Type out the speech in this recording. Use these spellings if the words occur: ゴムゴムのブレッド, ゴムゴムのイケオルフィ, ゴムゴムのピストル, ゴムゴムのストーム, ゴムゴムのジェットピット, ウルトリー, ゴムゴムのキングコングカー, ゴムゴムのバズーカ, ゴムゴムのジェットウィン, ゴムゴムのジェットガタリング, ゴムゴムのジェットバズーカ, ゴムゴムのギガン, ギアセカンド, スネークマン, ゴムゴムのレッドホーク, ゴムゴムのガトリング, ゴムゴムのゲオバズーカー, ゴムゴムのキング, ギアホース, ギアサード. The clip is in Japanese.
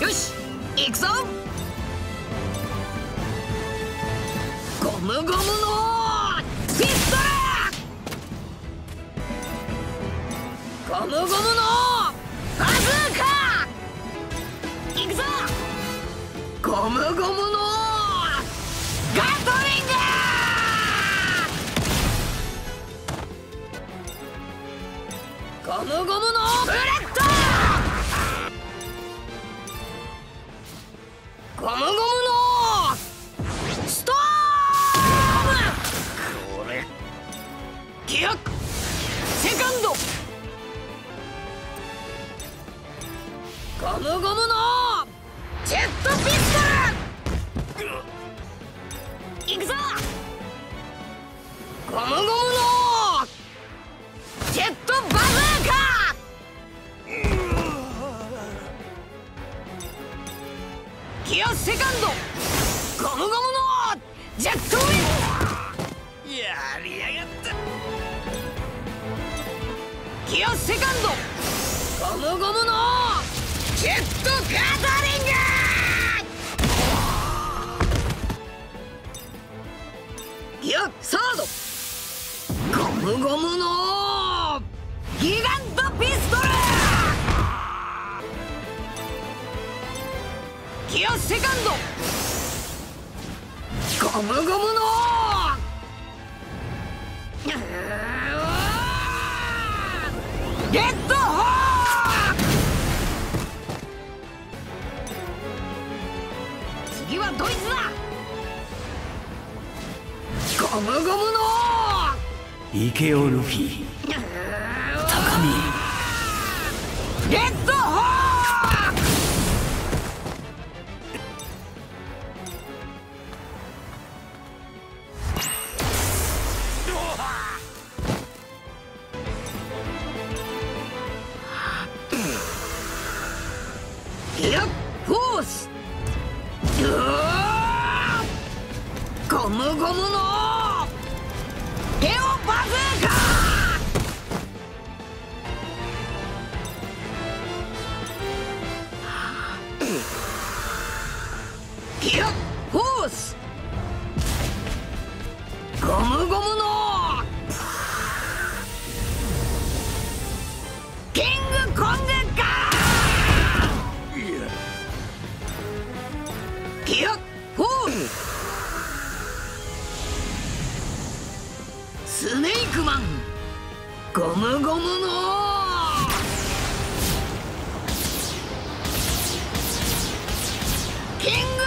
よし、行くぞ。ゴムゴムのピストル、ゴムゴムのバズーカ、行くぞ。ゴムゴムのガトリング。ゴムゴムのブレッド、ゴムゴムのストーム、これギアセカンド、ゴムゴムのジェットピット、いくぞ。ゴムゴムのジェットバズーカ、ギアセカンド、ゴムゴムのジェットウィン、やりやがった。ギアセカンド、ゴムゴムのジェットガタリング、ギアサード、ゴムゴムのギガンとピストル、ギアセカンド、ゴムゴムのレッドホーク。次はドイツだ。ゴムゴムのイケオルフィ、高見、レッドホーク。ゴムゴムのゲオバズーカー、ギアホース、ゴムゴムのキングコングカー、ギアホース、スネークマン、ゴムゴムのキング